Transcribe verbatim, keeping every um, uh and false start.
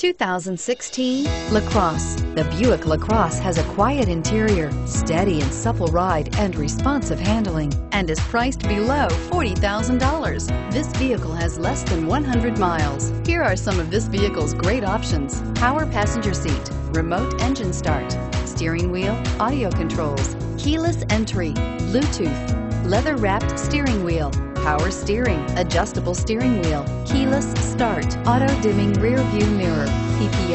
two thousand sixteen LaCrosse. The Buick LaCrosse has a quiet interior, steady and supple ride, and responsive handling, and is priced below forty thousand dollars. This vehicle has less than one hundred miles. Here are some of this vehicle's great options: power passenger seat, remote engine start, steering wheel audio controls, keyless entry, Bluetooth, leather-wrapped steering wheel, power steering, adjustable steering wheel, keyless start, auto-dimming rear view mirror, P P